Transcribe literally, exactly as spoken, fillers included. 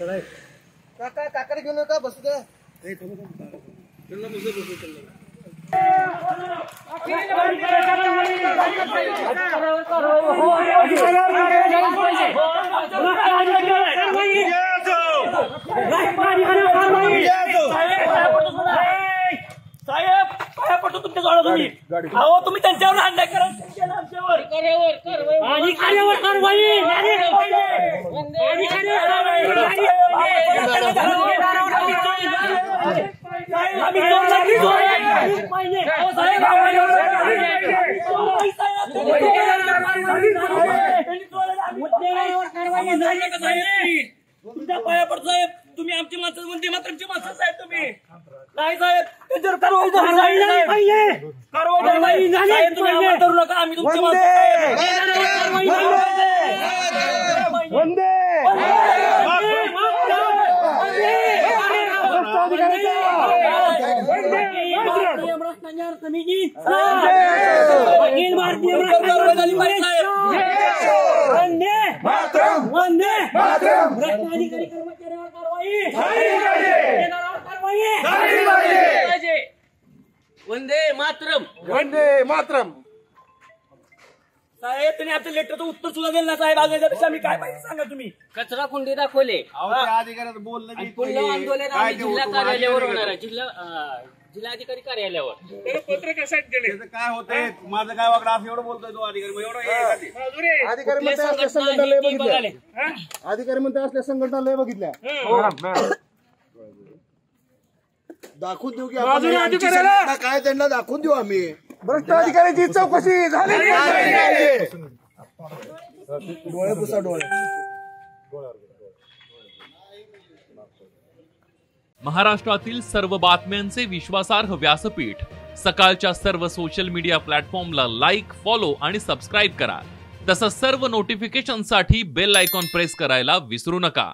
चला काका काकडे घेऊन का बसू दे ए थांब थांब चल ना मुझे बसू चल ना साहेब पाया पडतो तुमच्या जवळ तुम्ही आओ तुम्ही त्यांच्यावर अन्याय करा त्यांच्यावर आमच्यावर करेवर कर आणि करेवर कारवाई आणि आणि करेवर तुमच्या पाया पडतो साहेब तुम्ही आमची माणसं म्हणते मात्र आमची माणसं साहेब तुम्ही नाही साहेब त्यांच्यावर कारवाई झाली पाहिजे कारवाई झाली पाहिजे तुम्ही आम्हाला धरू नका आम्ही तुमची माणसं साहेब वंदे वंदे मातरम अधिकारी कर्मचाऱ्यांवर कारवाई वंदे मातरम वंदे मातरम साहेब तुम्ही आता लेटरचं उत्तर सुद्धा दिलं ना साहेब आजच्यापेक्षा मी काय पाहिजे सांगा तुम्ही कचरा कुंडी दाखवले अधिकाऱ्याचं बोलणं पुन्हा आंदोलन आम्ही जिल्हा कार्यालयावर होणार आहे जिल्हा जिल्हाधिकारी कार्यालयावर पत्र कशात गेले काय होतंय माझं काय वाकडं असं एवढं बोलतोय तो अधिकारी एवढं अधिकारी म्हणते असल्या संघटना लय बघितल्या अधिकारी म्हणते असल्या संघटना लय बघितल्या दाखवून देऊ की आपण काय त्यांना दाखवून देऊ आम्ही भ्रष्ट अधिकाऱ्याची चौकशी झाली डोळे पुसा डोळे महाराष्ट्रातील सर्व बातम्यांचे विश्वासार्ह व्यासपीठ सकाळच्या सर्व सोशल मीडिया प्लॅटफॉर्मला लाईक फॉलो आणि सबस्क्राईब करा तसंच सर्व नोटिफिकेशनसाठी बेल आयकॉन प्रेस करायला विसरू नका।